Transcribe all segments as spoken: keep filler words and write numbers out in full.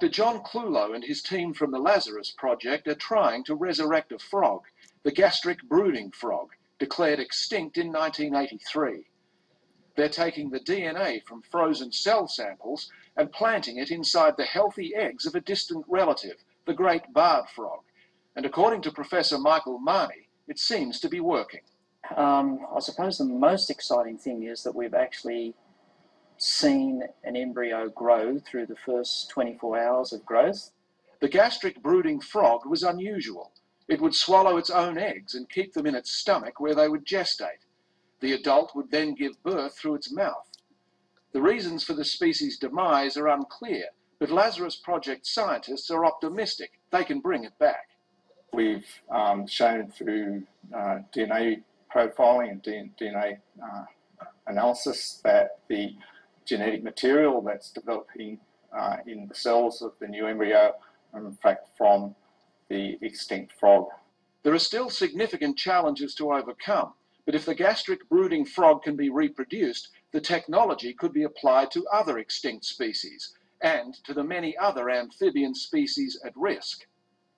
Doctor John Clulow and his team from the Lazarus Project are trying to resurrect a frog, the gastric brooding frog, declared extinct in nineteen eighty-three. They're taking the D N A from frozen cell samples and planting it inside the healthy eggs of a distant relative, the great barb frog. And according to Professor Michael Marnie, it seems to be working. Um, I suppose the most exciting thing is that we've actually seen an embryo grow through the first twenty-four hours of growth. The gastric brooding frog was unusual. It would swallow its own eggs and keep them in its stomach where they would gestate. The adult would then give birth through its mouth. The reasons for the species' demise are unclear, but Lazarus Project scientists are optimistic they can bring it back. We've um, shown through uh, D N A profiling and D N A uh, analysis that the genetic material that's developing uh, in the cells of the new embryo are in fact from the extinct frog. There are still significant challenges to overcome, but if the gastric brooding frog can be reproduced, the technology could be applied to other extinct species and to the many other amphibian species at risk.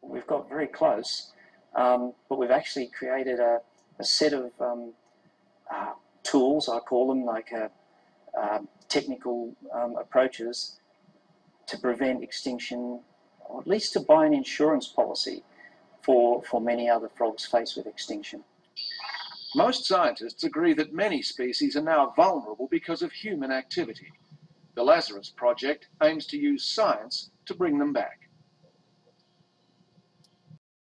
We've got very close, um, but we've actually created a, a set of um, uh, tools, I call them, like a, uh, technical um, approaches to prevent extinction, or at least to buy an insurance policy for, for many other frogs faced with extinction. Most scientists agree that many species are now vulnerable because of human activity. The Lazarus Project aims to use science to bring them back.